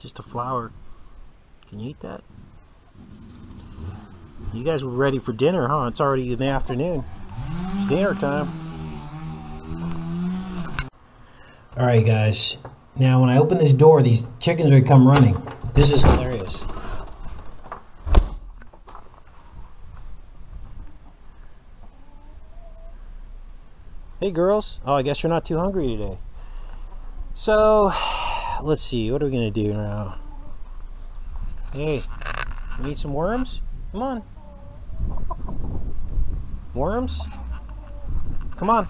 Just a flower. Can you eat that? You guys were ready for dinner, huh? It's already in the afternoon. It's dinner time. Alright guys, now when I open this door, these chickens are come running. This is hilarious. Hey girls. Oh, I guess you're not too hungry today. So, let's see. What are we going to do now? Hey, you need some worms? Come on. Worms? Come on.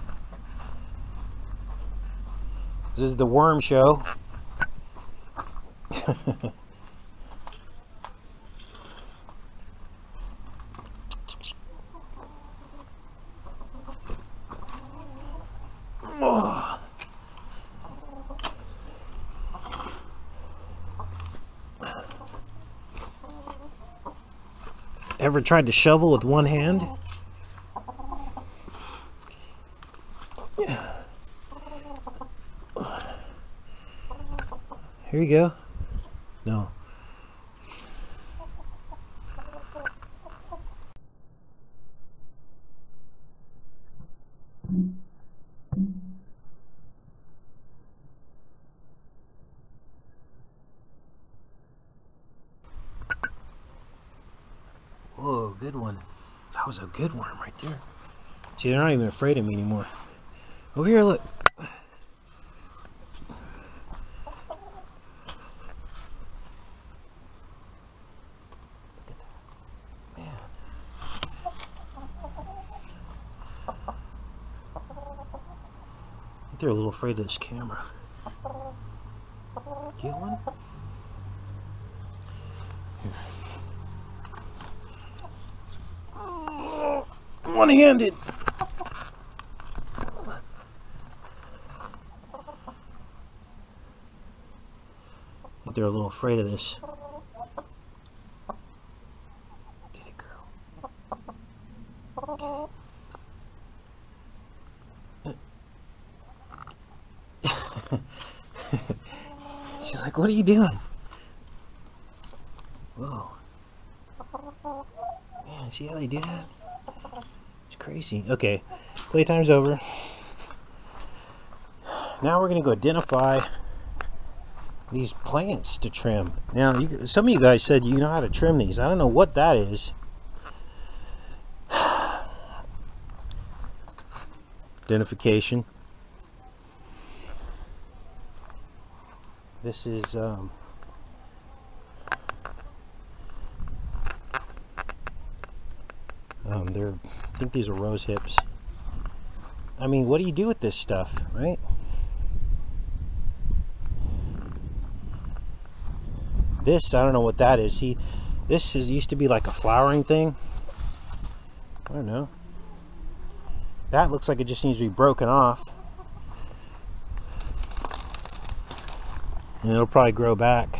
This is the worm show. Ever tried to shovel with one hand? Here you go. No. Whoa, good one. That was a good worm right there. See, they're not even afraid of me anymore. Over here, look. They're a little afraid of this camera. Get one? Here. One-handed. They're a little afraid of this. Get it, girl. Get it. She's like, what are you doing? Whoa. Man, see how they do that? It's crazy. Okay, playtime's over. Now we're going to go identify these plants to trim. Now, some of you guys said you know how to trim these. I don't know what that is. Identification. This is I think these are rose hips. I mean, what do you do with this stuff, right? This, I don't know what that is. See, this is used to be like a flowering thing. I don't know. That looks like it just needs to be broken off. And it'll probably grow back.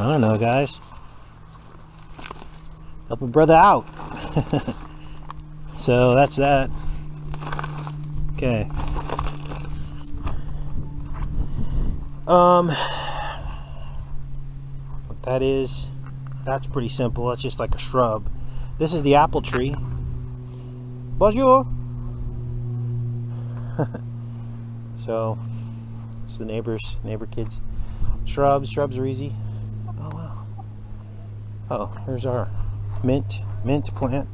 I don't know, guys. Help a brother out. So that's that. Okay. What that is, that's pretty simple. That's just like a shrub. This is the apple tree. Bonjour. So it's the neighbor kids. Shrubs are easy. Oh wow. Oh, here's our mint plant.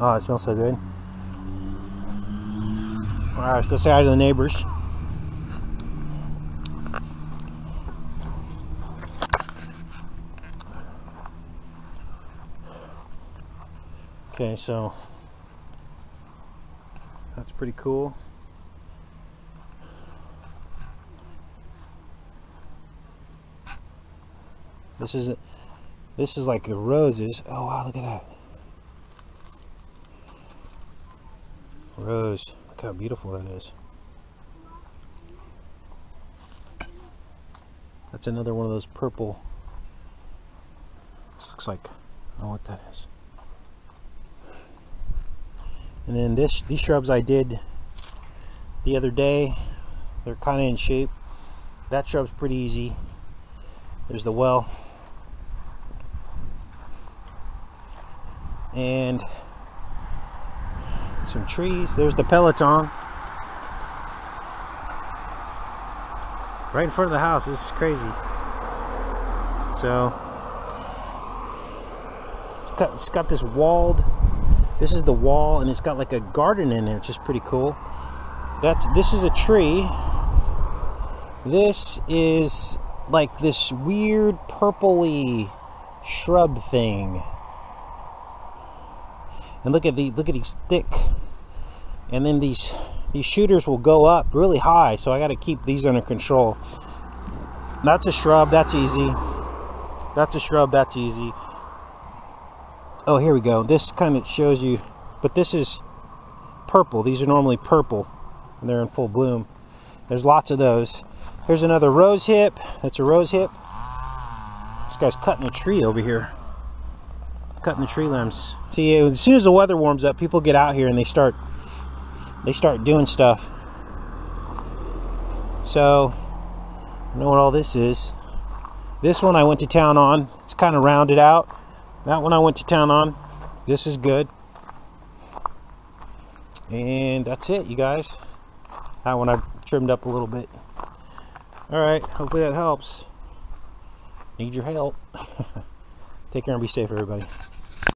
Oh, it smells so good. All right, let's go say hi to the neighbors. Okay, so that's pretty cool. This is like the roses. Oh wow, look at that. Rose. Look how beautiful that is. That's another one of those purple. This looks like I don't know what that is. And then these shrubs I did the other day. They're kind of in shape. That shrub's pretty easy. There's the well. And some trees. There's the Peloton. Right in front of the house. This is crazy. So it's got this walled. This is the wall, and it's got like a garden in there, which is pretty cool. This is a tree. This is like this weird purpley shrub thing. And look at these thick, and then these shooters will go up really high, so I got to keep these under control. That's a shrub. That's easy. That's a shrub. That's easy. Oh, here we go. This kind of shows you, but this is purple. These are normally purple, and they're in full bloom. There's lots of those. Here's another rose hip. That's a rose hip. This guy's cutting a tree over here. Cutting the tree limbs. See, as soon as the weather warms up, people get out here and they start doing stuff. So, I know what all this is. This one I went to town on. It's kind of rounded out. That one I went to town on. This is good. And that's it, you guys. That one I trimmed up a little bit. Alright, hopefully that helps. Need your help. Take care and be safe, everybody.